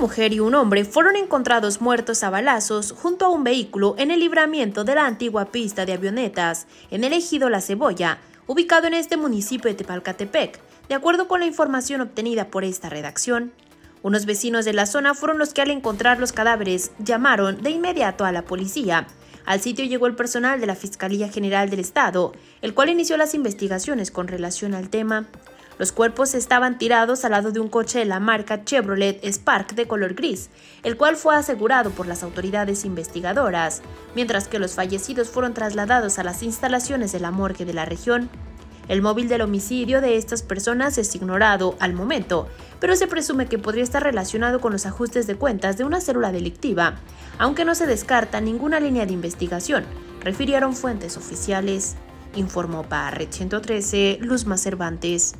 mujer y un hombre fueron encontrados muertos a balazos junto a un vehículo en el libramiento de la antigua pista de avionetas, en el Ejido La Cebolla, ubicado en este municipio de Tepalcatepec, de acuerdo con la información obtenida por esta redacción. Unos vecinos de la zona fueron los que al encontrar los cadáveres llamaron de inmediato a la policía. Al sitio llegó el personal de la Fiscalía General del Estado, el cual inició las investigaciones con relación al tema. Los cuerpos estaban tirados al lado de un coche de la marca Chevrolet Spark de color gris, el cual fue asegurado por las autoridades investigadoras, mientras que los fallecidos fueron trasladados a las instalaciones de la morgue de la región. El móvil del homicidio de estas personas es ignorado al momento, pero se presume que podría estar relacionado con los ajustes de cuentas de una célula delictiva, aunque no se descarta ninguna línea de investigación, refirieron fuentes oficiales. Informó para Red 113, Luzma Cervantes.